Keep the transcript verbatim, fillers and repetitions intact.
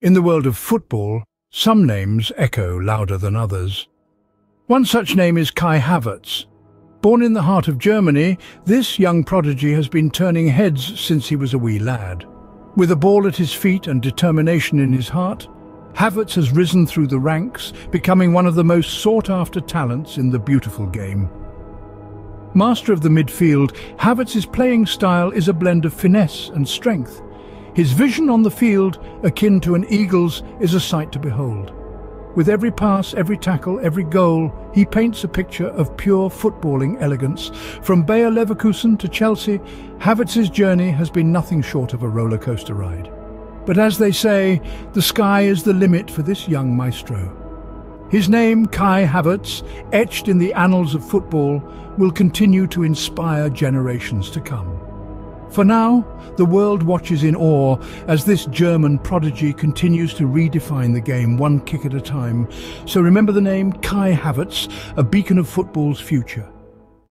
In the world of football, some names echo louder than others. One such name is Kai Havertz. Born in the heart of Germany, this young prodigy has been turning heads since he was a wee lad. With a ball at his feet and determination in his heart, Havertz has risen through the ranks, becoming one of the most sought-after talents in the beautiful game. Master of the midfield, Havertz's playing style is a blend of finesse and strength. His vision on the field, akin to an eagle's, is a sight to behold. With every pass, every tackle, every goal, he paints a picture of pure footballing elegance. From Bayer Leverkusen to Chelsea, Havertz's journey has been nothing short of a roller coaster ride. But as they say, the sky is the limit for this young maestro. His name, Kai Havertz, etched in the annals of football, will continue to inspire generations to come. For now, the world watches in awe as this German prodigy continues to redefine the game one kick at a time. So remember the name Kai Havertz, a beacon of football's future.